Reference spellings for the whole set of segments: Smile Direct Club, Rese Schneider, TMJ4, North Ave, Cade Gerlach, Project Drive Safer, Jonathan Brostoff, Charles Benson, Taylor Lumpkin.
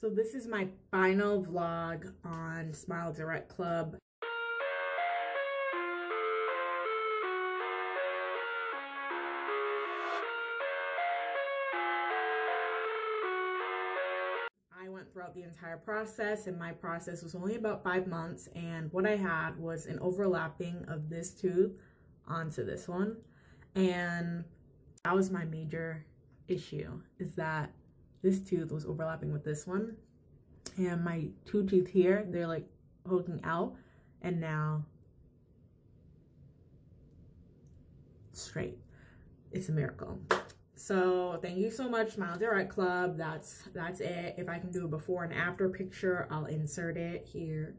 So this is my final vlog on Smile Direct Club. I went throughout the entire process, and my process was only about 5 months, and what I had was an overlapping of this tooth onto this one, and that was my major issue, is that this tooth was overlapping with this one, and my two teeth here, they're like poking out, and now straight. It's a miracle. So thank you so much, Smile Direct Club. That's it. If I can do a before and after picture, I'll insert it here.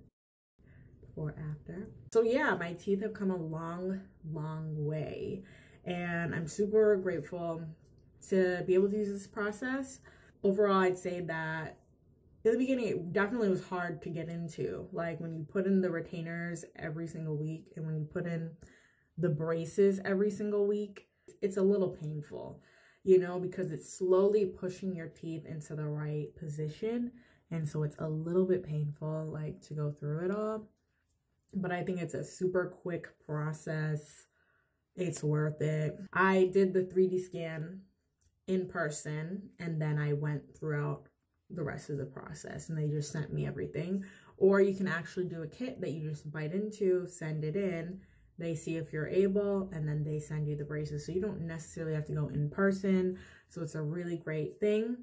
Before, after. So yeah, my teeth have come a long, long way, and I'm super grateful to be able to use this process. Overall, I'd say that in the beginning, it definitely was hard to get into. Like when you put in the retainers every single week, and when you put in the braces every single week, it's a little painful. You know, because it's slowly pushing your teeth into the right position. And so it's a little bit painful, like, to go through it all. But I think it's a super quick process. It's worth it. I did the 3D scan in person, and then I went throughout the rest of the process, and they just sent me everything. Or you can actually do a kit that you just bite into, send it in, they see if you're able, and then they send you the braces. So you don't necessarily have to go in person. So it's a really great thing.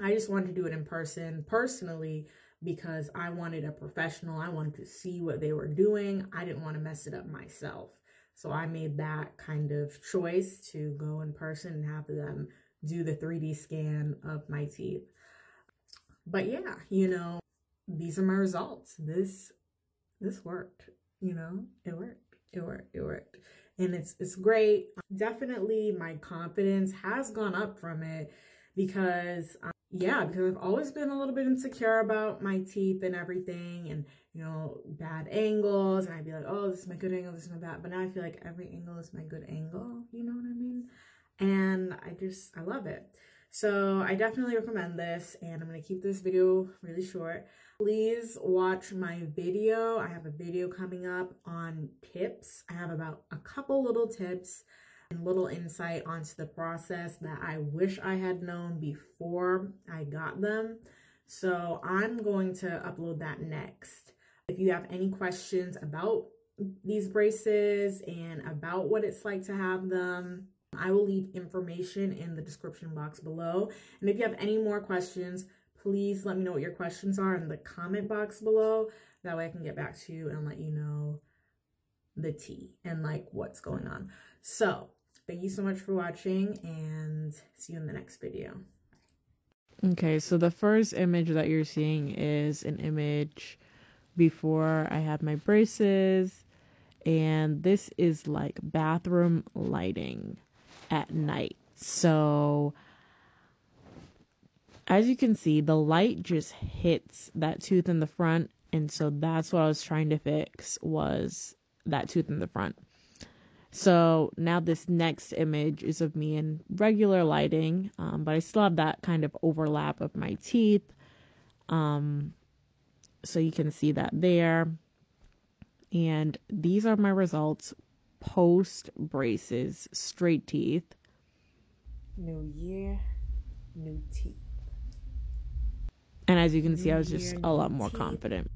I just wanted to do it in person personally because I wanted a professional. I wanted to see what they were doing. I didn't want to mess it up myself. So I made that kind of choice to go in person and have them do the 3D scan of my teeth. But yeah, you know, these are my results. This worked, you know, it worked. It worked. And it's great. Definitely my confidence has gone up from it because, yeah, because I've always been a little bit insecure about my teeth and everything, and, you know, bad angles. And I'd be like, oh, this is my good angle, this is my bad. But now I feel like every angle is my good angle. You know what I mean? And I love it. So I definitely recommend this, and I'm going to keep this video really short. Please watch my video. I have a video coming up on tips. I have about a couple little tips and little insight onto the process that I wish I had known before I got them. So I'm going to upload that next. If you have any questions about these braces and about what it's like to have them, I will leave information in the description box below. And if you have any more questions, please let me know what your questions are in the comment box below. That way I can get back to you and let you know the tea and like what's going on. So thank you so much for watching, and see you in the next video. Okay, so the first image that you're seeing is an image before I had my braces. And this is like bathroom lighting at night. So as you can see, the light just hits that tooth in the front, and so that's what I was trying to fix, was that tooth in the front. So now this next image is of me in regular lighting, but I still have that kind of overlap of my teeth, so you can see that there. And these are my results post braces, straight teeth. New year, new teeth. And as you can see, I was just a lot more confident.